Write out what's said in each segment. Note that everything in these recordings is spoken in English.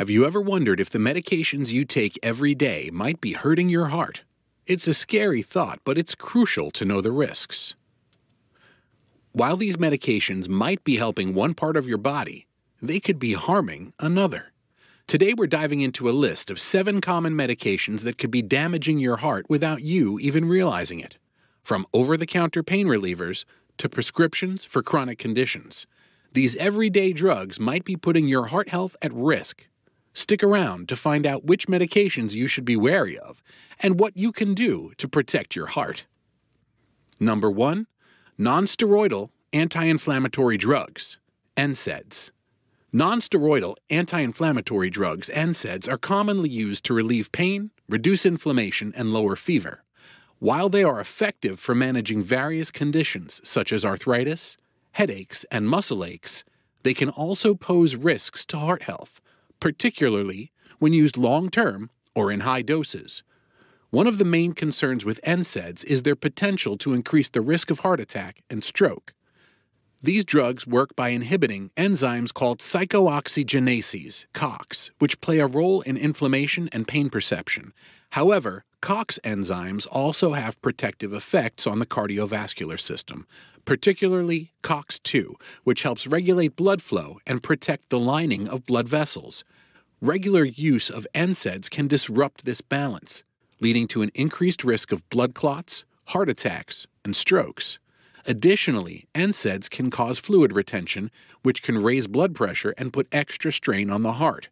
Have you ever wondered if the medications you take every day might be hurting your heart? It's a scary thought, but it's crucial to know the risks. While these medications might be helping one part of your body, they could be harming another. Today we're diving into a list of 7 common medications that could be damaging your heart without you even realizing it. From over-the-counter pain relievers to prescriptions for chronic conditions, these everyday drugs might be putting your heart health at risk. Stick around to find out which medications you should be wary of and what you can do to protect your heart. Number 1. Non-steroidal anti-inflammatory drugs, NSAIDs. Non-steroidal anti-inflammatory drugs, NSAIDs, are commonly used to relieve pain, reduce inflammation, and lower fever. While they are effective for managing various conditions such as arthritis, headaches, and muscle aches, they can also pose risks to heart health, particularly when used long-term or in high doses. One of the main concerns with NSAIDs is their potential to increase the risk of heart attack and stroke. These drugs work by inhibiting enzymes called cyclooxygenases, COX, which play a role in inflammation and pain perception. However, COX enzymes also have protective effects on the cardiovascular system, particularly COX-2, which helps regulate blood flow and protect the lining of blood vessels. Regular use of NSAIDs can disrupt this balance, leading to an increased risk of blood clots, heart attacks, and strokes. Additionally, NSAIDs can cause fluid retention, which can raise blood pressure and put extra strain on the heart.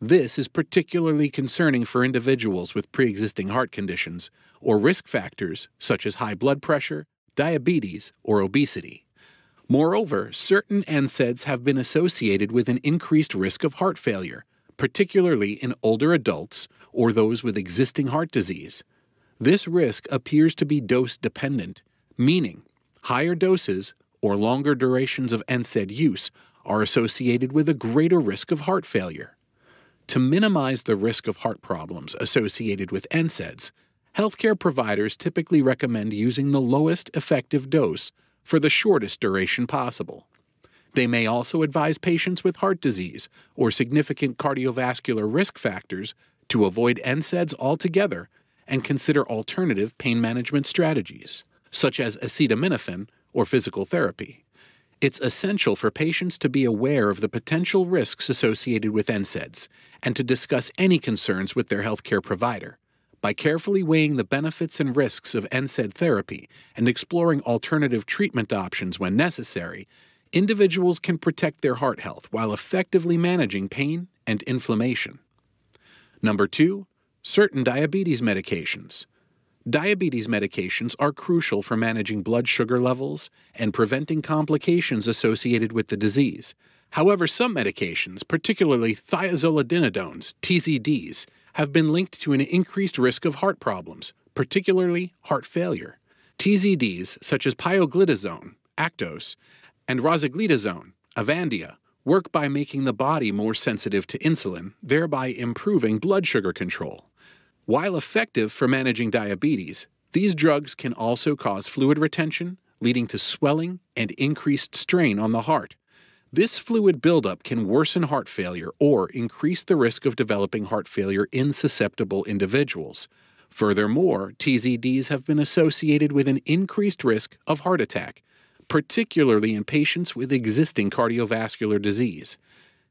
This is particularly concerning for individuals with pre-existing heart conditions or risk factors such as high blood pressure, diabetes, or obesity. Moreover, certain NSAIDs have been associated with an increased risk of heart failure, particularly in older adults or those with existing heart disease. This risk appears to be dose-dependent, meaning higher doses or longer durations of NSAID use are associated with a greater risk of heart failure. To minimize the risk of heart problems associated with NSAIDs, healthcare providers typically recommend using the lowest effective dose for the shortest duration possible. They may also advise patients with heart disease or significant cardiovascular risk factors to avoid NSAIDs altogether and consider alternative pain management strategies, such as acetaminophen or physical therapy. It's essential for patients to be aware of the potential risks associated with NSAIDs and to discuss any concerns with their healthcare provider. By carefully weighing the benefits and risks of NSAID therapy and exploring alternative treatment options when necessary, individuals can protect their heart health while effectively managing pain and inflammation. Number 2. Certain diabetes medications. Diabetes medications are crucial for managing blood sugar levels and preventing complications associated with the disease. However, some medications, particularly thiazolidinodones, TZDs, have been linked to an increased risk of heart problems, particularly heart failure. TZDs, such as pioglitazone, Actos, and rosiglitazone, Avandia, work by making the body more sensitive to insulin, thereby improving blood sugar control. While effective for managing diabetes, these drugs can also cause fluid retention, leading to swelling and increased strain on the heart. This fluid buildup can worsen heart failure or increase the risk of developing heart failure in susceptible individuals. Furthermore, TZDs have been associated with an increased risk of heart attack, particularly in patients with existing cardiovascular disease.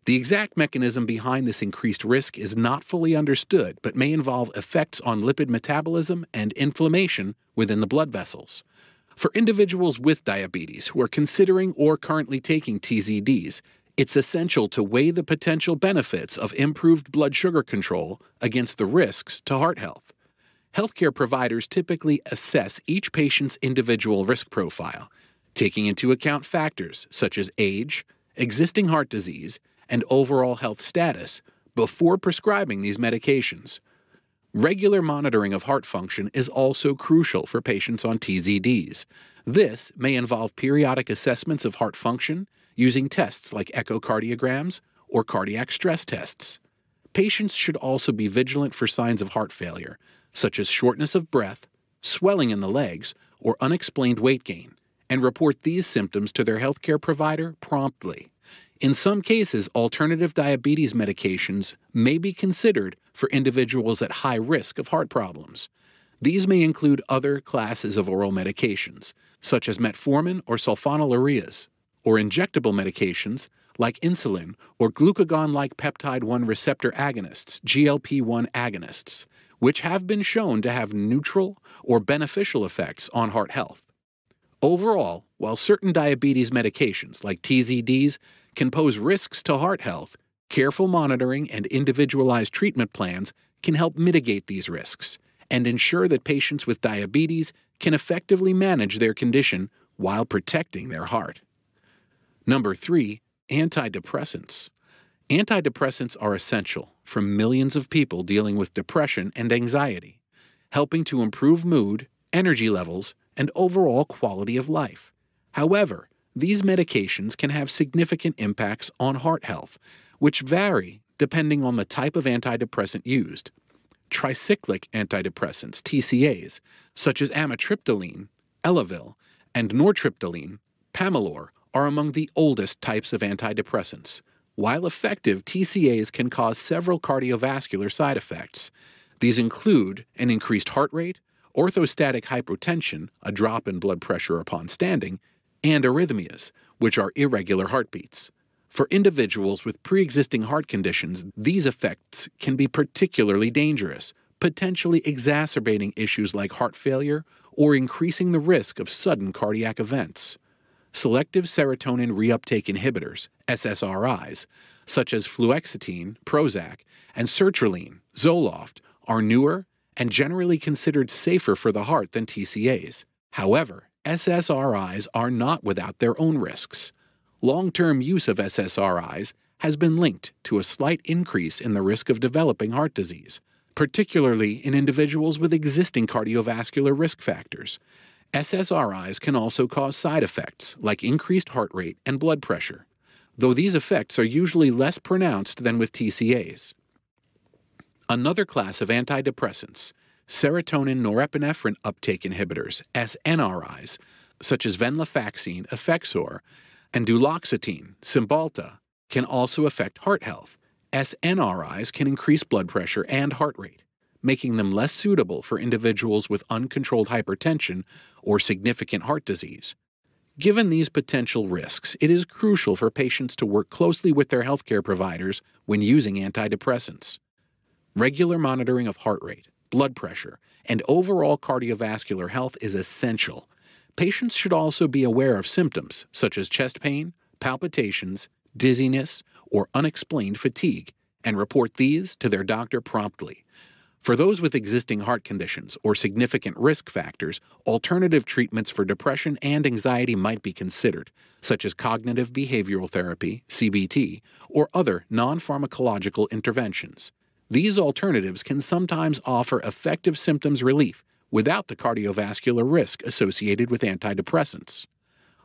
The exact mechanism behind this increased risk is not fully understood, but may involve effects on lipid metabolism and inflammation within the blood vessels. For individuals with diabetes who are considering or currently taking TZDs, it's essential to weigh the potential benefits of improved blood sugar control against the risks to heart health. Healthcare providers typically assess each patient's individual risk profile, taking into account factors such as age, existing heart disease, and overall health status before prescribing these medications. Regular monitoring of heart function is also crucial for patients on TZDs. This may involve periodic assessments of heart function using tests like echocardiograms or cardiac stress tests. Patients should also be vigilant for signs of heart failure, such as shortness of breath, swelling in the legs, or unexplained weight gain, and report these symptoms to their healthcare provider promptly. In some cases, alternative diabetes medications may be considered for individuals at high risk of heart problems. These may include other classes of oral medications, such as metformin or sulfonylureas, or injectable medications like insulin or glucagon-like peptide-1 receptor agonists, GLP-1 agonists, which have been shown to have neutral or beneficial effects on heart health. Overall, while certain diabetes medications like TZDs can pose risks to heart health, careful monitoring and individualized treatment plans can help mitigate these risks and ensure that patients with diabetes can effectively manage their condition while protecting their heart. Number 3, antidepressants. Antidepressants are essential for millions of people dealing with depression and anxiety, helping to improve mood, energy levels, and overall quality of life. However, these medications can have significant impacts on heart health, which vary depending on the type of antidepressant used. Tricyclic antidepressants, TCAs, such as amitriptyline, Elavil, and nortriptyline, Pamelor, are among the oldest types of antidepressants. While effective, TCAs can cause several cardiovascular side effects. These include an increased heart rate, orthostatic hypotension, a drop in blood pressure upon standing, and arrhythmias, which are irregular heartbeats. For individuals with pre-existing heart conditions, these effects can be particularly dangerous, potentially exacerbating issues like heart failure or increasing the risk of sudden cardiac events. Selective serotonin reuptake inhibitors, SSRIs, such as fluoxetine, Prozac, and sertraline, Zoloft, are newer and generally considered safer for the heart than TCAs. However, SSRIs are not without their own risks. Long-term use of SSRIs has been linked to a slight increase in the risk of developing heart disease, particularly in individuals with existing cardiovascular risk factors. SSRIs can also cause side effects like increased heart rate and blood pressure, though these effects are usually less pronounced than with TCAs. Another class of antidepressants, serotonin norepinephrine uptake inhibitors, SNRIs, such as venlafaxine, Effexor, and duloxetine, Cymbalta, can also affect heart health. SNRIs can increase blood pressure and heart rate, making them less suitable for individuals with uncontrolled hypertension or significant heart disease. Given these potential risks, it is crucial for patients to work closely with their healthcare providers when using antidepressants. Regular monitoring of heart rate, blood pressure, and overall cardiovascular health is essential. Patients should also be aware of symptoms such as chest pain, palpitations, dizziness, or unexplained fatigue, and report these to their doctor promptly. For those with existing heart conditions or significant risk factors, alternative treatments for depression and anxiety might be considered, such as cognitive behavioral therapy, CBT, or other non-pharmacological interventions. These alternatives can sometimes offer effective symptoms relief without the cardiovascular risk associated with antidepressants.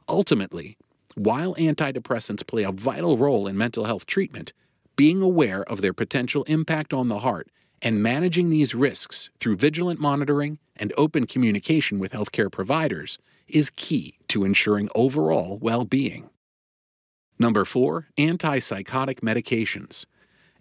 Ultimately, while antidepressants play a vital role in mental health treatment, being aware of their potential impact on the heart and managing these risks through vigilant monitoring and open communication with healthcare providers is key to ensuring overall well-being. Number 4, antipsychotic medications.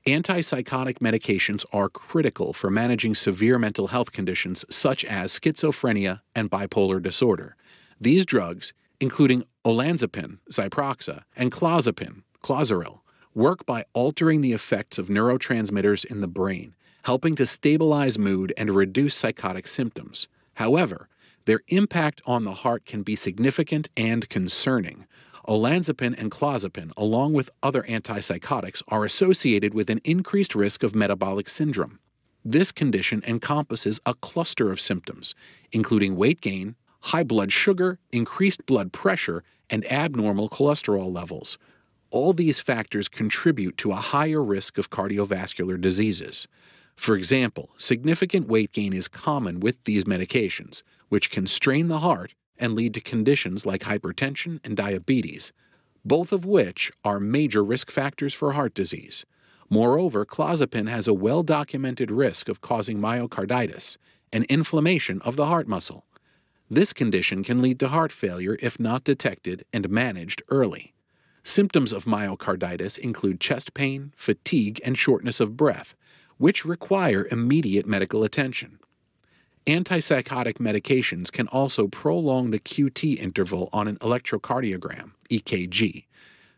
Antipsychotic medications are critical for managing severe mental health conditions such as schizophrenia and bipolar disorder. These drugs, including olanzapine, ziprasidone, and clozapine, clozaril, work by altering the effects of neurotransmitters in the brain, helping to stabilize mood and reduce psychotic symptoms. However, their impact on the heart can be significant and concerning. Olanzapine and clozapine, along with other antipsychotics, are associated with an increased risk of metabolic syndrome. This condition encompasses a cluster of symptoms, including weight gain, high blood sugar, increased blood pressure, and abnormal cholesterol levels. All these factors contribute to a higher risk of cardiovascular diseases. For example, significant weight gain is common with these medications, which can strain the heart and lead to conditions like hypertension and diabetes, both of which are major risk factors for heart disease. Moreover, clozapine has a well-documented risk of causing myocarditis, an inflammation of the heart muscle. This condition can lead to heart failure if not detected and managed early. Symptoms of myocarditis include chest pain, fatigue, and shortness of breath, which require immediate medical attention. Antipsychotic medications can also prolong the QT interval on an electrocardiogram, EKG.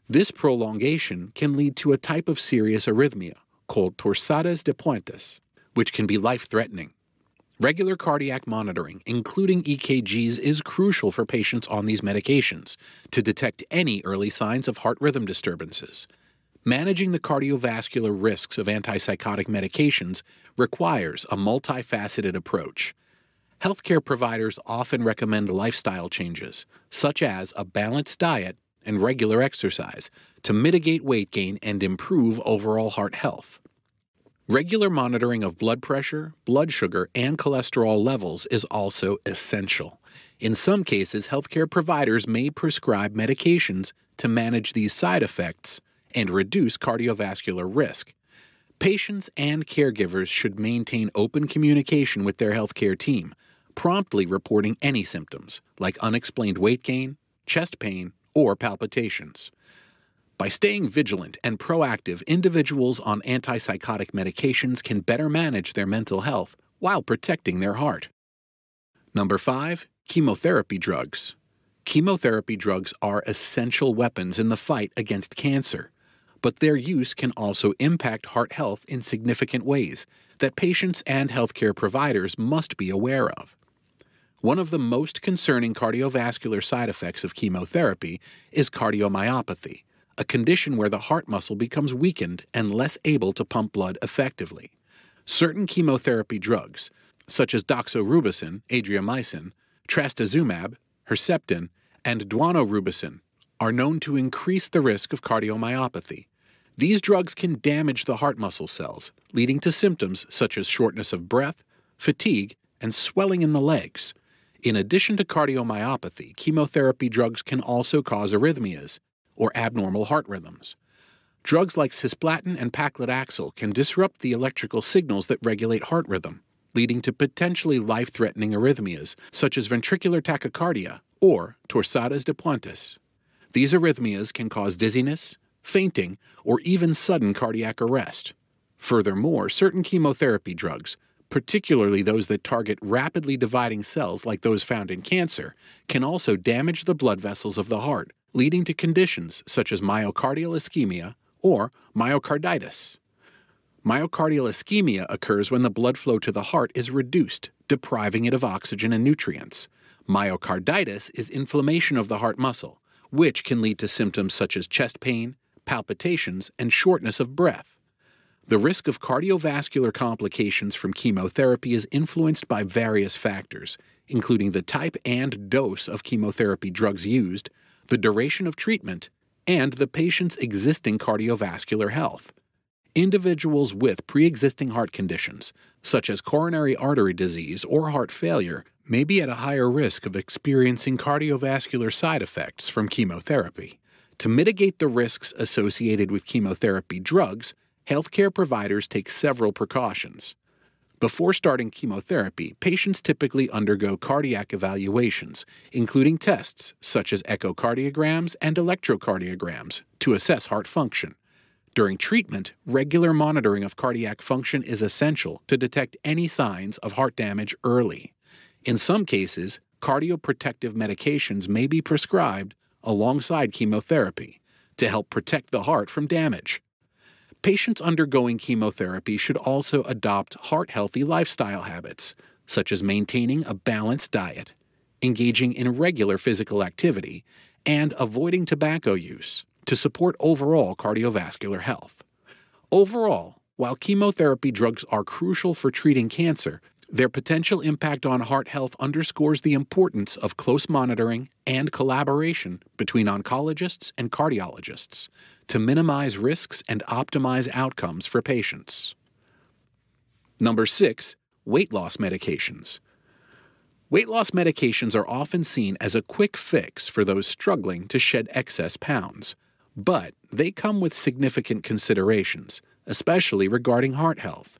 This prolongation can lead to a type of serious arrhythmia, called torsadas de puentes, which can be life-threatening. Regular cardiac monitoring, including EKGs, is crucial for patients on these medications to detect any early signs of heart rhythm disturbances. Managing the cardiovascular risks of antipsychotic medications requires a multifaceted approach. Healthcare providers often recommend lifestyle changes, such as a balanced diet and regular exercise, to mitigate weight gain and improve overall heart health. Regular monitoring of blood pressure, blood sugar, and cholesterol levels is also essential. In some cases, healthcare providers may prescribe medications to manage these side effects and reduce cardiovascular risk. Patients and caregivers should maintain open communication with their healthcare team, promptly reporting any symptoms, like unexplained weight gain, chest pain, or palpitations. By staying vigilant and proactive, individuals on antipsychotic medications can better manage their mental health while protecting their heart. Number 5. Chemotherapy drugs. Chemotherapy drugs are essential weapons in the fight against cancer, but their use can also impact heart health in significant ways that patients and healthcare providers must be aware of. One of the most concerning cardiovascular side effects of chemotherapy is cardiomyopathy, a condition where the heart muscle becomes weakened and less able to pump blood effectively. Certain chemotherapy drugs, such as doxorubicin, adriamycin, trastuzumab, Herceptin, and duonorubicin, are known to increase the risk of cardiomyopathy. These drugs can damage the heart muscle cells, leading to symptoms such as shortness of breath, fatigue, and swelling in the legs. In addition to cardiomyopathy, chemotherapy drugs can also cause arrhythmias, or abnormal heart rhythms. Drugs like cisplatin and paclitaxel can disrupt the electrical signals that regulate heart rhythm, leading to potentially life-threatening arrhythmias, such as ventricular tachycardia or torsadas de puentes. These arrhythmias can cause dizziness, fainting, or even sudden cardiac arrest. Furthermore, certain chemotherapy drugs, particularly those that target rapidly dividing cells like those found in cancer, can also damage the blood vessels of the heart, leading to conditions such as myocardial ischemia or myocarditis. Myocardial ischemia occurs when the blood flow to the heart is reduced, depriving it of oxygen and nutrients. Myocarditis is inflammation of the heart muscle, which can lead to symptoms such as chest pain, palpitations, and shortness of breath. The risk of cardiovascular complications from chemotherapy is influenced by various factors, including the type and dose of chemotherapy drugs used, the duration of treatment, and the patient's existing cardiovascular health. Individuals with pre-existing heart conditions, such as coronary artery disease or heart failure, may be at a higher risk of experiencing cardiovascular side effects from chemotherapy. To mitigate the risks associated with chemotherapy drugs, healthcare providers take several precautions. Before starting chemotherapy, patients typically undergo cardiac evaluations, including tests such as echocardiograms and electrocardiograms to assess heart function. During treatment, regular monitoring of cardiac function is essential to detect any signs of heart damage early. In some cases, cardioprotective medications may be prescribed alongside chemotherapy to help protect the heart from damage. Patients undergoing chemotherapy should also adopt heart-healthy lifestyle habits, such as maintaining a balanced diet, engaging in regular physical activity, and avoiding tobacco use to support overall cardiovascular health. Overall, while chemotherapy drugs are crucial for treating cancer, their potential impact on heart health underscores the importance of close monitoring and collaboration between oncologists and cardiologists to minimize risks and optimize outcomes for patients. Number 6. Weight loss medications. Weight loss medications are often seen as a quick fix for those struggling to shed excess pounds, but they come with significant considerations, especially regarding heart health.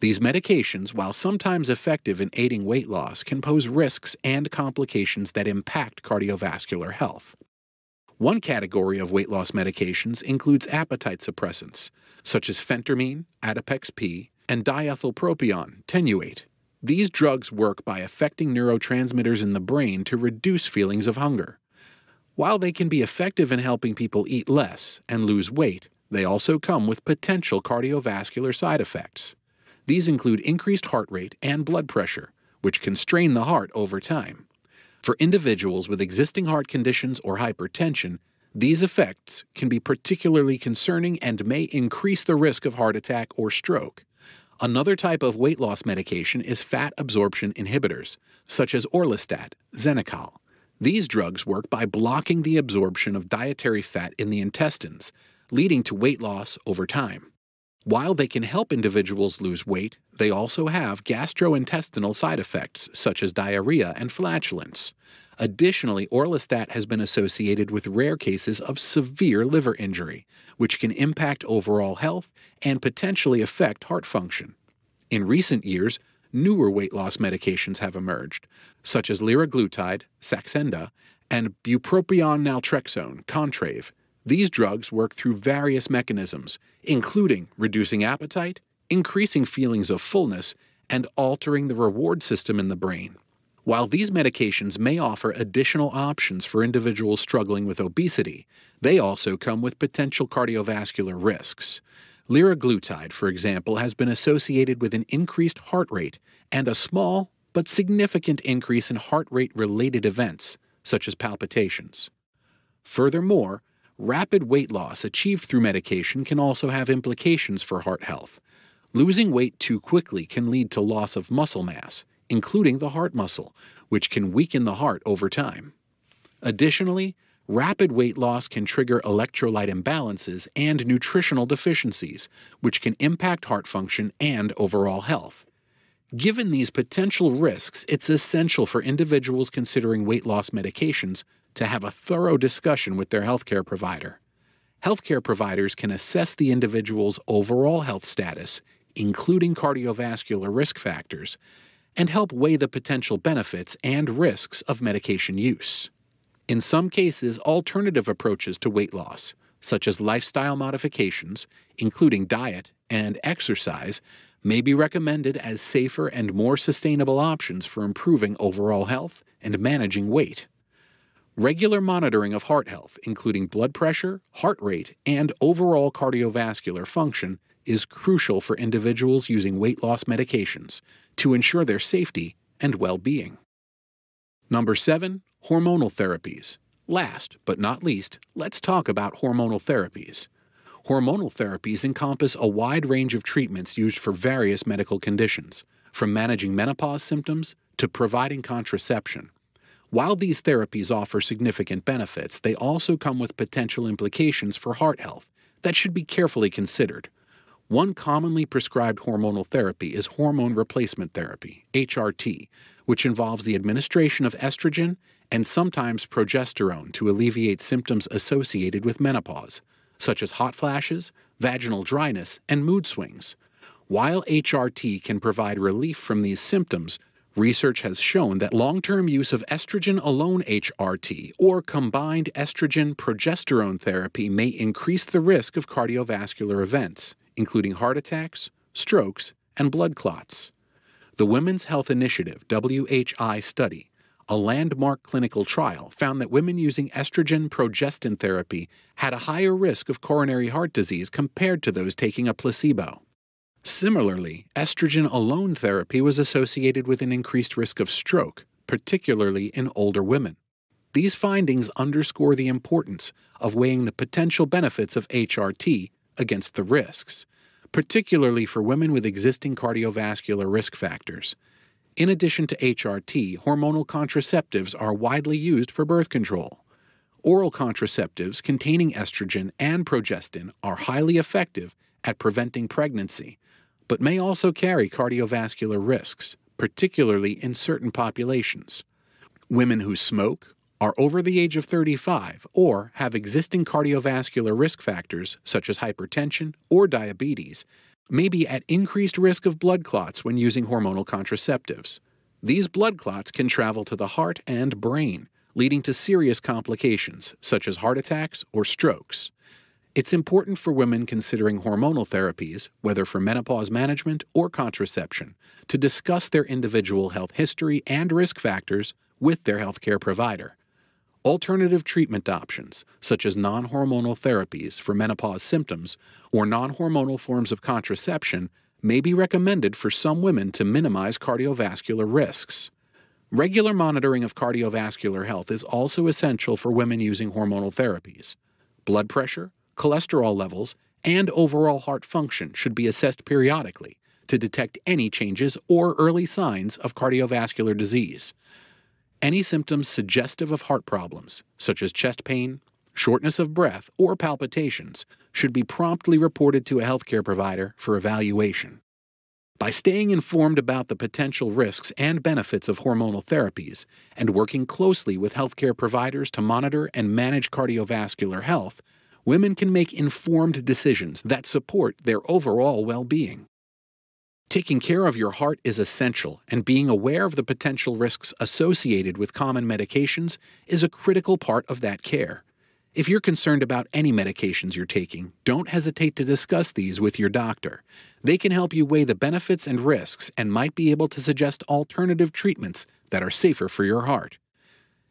These medications, while sometimes effective in aiding weight loss, can pose risks and complications that impact cardiovascular health. One category of weight loss medications includes appetite suppressants, such as phentermine, Adipex-P, and diethylpropion, tenuate. These drugs work by affecting neurotransmitters in the brain to reduce feelings of hunger. While they can be effective in helping people eat less and lose weight, they also come with potential cardiovascular side effects. These include increased heart rate and blood pressure, which can strain the heart over time. For individuals with existing heart conditions or hypertension, these effects can be particularly concerning and may increase the risk of heart attack or stroke. Another type of weight loss medication is fat absorption inhibitors, such as Orlistat, Xenical. These drugs work by blocking the absorption of dietary fat in the intestines, leading to weight loss over time. While they can help individuals lose weight, they also have gastrointestinal side effects, such as diarrhea and flatulence. Additionally, Orlistat has been associated with rare cases of severe liver injury, which can impact overall health and potentially affect heart function. In recent years, newer weight loss medications have emerged, such as liraglutide, Saxenda, and bupropion naltrexone, Contrave. These drugs work through various mechanisms, including reducing appetite, increasing feelings of fullness, and altering the reward system in the brain. While these medications may offer additional options for individuals struggling with obesity, they also come with potential cardiovascular risks. Liraglutide, for example, has been associated with an increased heart rate and a small but significant increase in heart rate-related events, such as palpitations. Furthermore, rapid weight loss achieved through medication can also have implications for heart health. Losing weight too quickly can lead to loss of muscle mass, including the heart muscle, which can weaken the heart over time. Additionally, rapid weight loss can trigger electrolyte imbalances and nutritional deficiencies, which can impact heart function and overall health. Given these potential risks, it's essential for individuals considering weight loss medications to have a thorough discussion with their healthcare provider. Healthcare providers can assess the individual's overall health status, including cardiovascular risk factors, and help weigh the potential benefits and risks of medication use. In some cases, alternative approaches to weight loss, such as lifestyle modifications, including diet and exercise, may be recommended as safer and more sustainable options for improving overall health and managing weight. Regular monitoring of heart health, including blood pressure, heart rate, and overall cardiovascular function, is crucial for individuals using weight loss medications to ensure their safety and well-being. Number 7, hormonal therapies. Last but not least, let's talk about hormonal therapies. Hormonal therapies encompass a wide range of treatments used for various medical conditions, from managing menopause symptoms to providing contraception. While these therapies offer significant benefits, they also come with potential implications for heart health that should be carefully considered. One commonly prescribed hormonal therapy is hormone replacement therapy, HRT, which involves the administration of estrogen and sometimes progesterone to alleviate symptoms associated with menopause, such as hot flashes, vaginal dryness, and mood swings. While HRT can provide relief from these symptoms, research has shown that long-term use of estrogen-alone HRT or combined estrogen-progesterone therapy may increase the risk of cardiovascular events, including heart attacks, strokes, and blood clots. The Women's Health Initiative WHI study, a landmark clinical trial, found that women using estrogen-progestin therapy had a higher risk of coronary heart disease compared to those taking a placebo. Similarly, estrogen-alone therapy was associated with an increased risk of stroke, particularly in older women. These findings underscore the importance of weighing the potential benefits of HRT against the risks, particularly for women with existing cardiovascular risk factors. In addition to HRT, hormonal contraceptives are widely used for birth control. Oral contraceptives containing estrogen and progestin are highly effective at preventing pregnancy, but may also carry cardiovascular risks, particularly in certain populations. Women who smoke, are over the age of 35 or have existing cardiovascular risk factors such as hypertension or diabetes may be at increased risk of blood clots when using hormonal contraceptives. These blood clots can travel to the heart and brain, leading to serious complications, such as heart attacks or strokes. It's important for women considering hormonal therapies, whether for menopause management or contraception, to discuss their individual health history and risk factors with their healthcare provider. Alternative treatment options, such as non-hormonal therapies for menopause symptoms or non-hormonal forms of contraception, may be recommended for some women to minimize cardiovascular risks. Regular monitoring of cardiovascular health is also essential for women using hormonal therapies. Blood pressure, cholesterol levels, and overall heart function should be assessed periodically to detect any changes or early signs of cardiovascular disease. Any symptoms suggestive of heart problems, such as chest pain, shortness of breath, or palpitations, should be promptly reported to a healthcare provider for evaluation. By staying informed about the potential risks and benefits of hormonal therapies and working closely with healthcare providers to monitor and manage cardiovascular health, women can make informed decisions that support their overall well-being. Taking care of your heart is essential, and being aware of the potential risks associated with common medications is a critical part of that care. If you're concerned about any medications you're taking, don't hesitate to discuss these with your doctor. They can help you weigh the benefits and risks and might be able to suggest alternative treatments that are safer for your heart.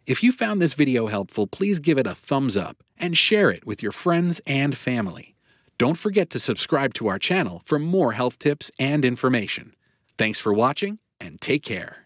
If you found this video helpful, please give it a thumbs up and share it with your friends and family. Don't forget to subscribe to our channel for more health tips and information. Thanks for watching, and take care.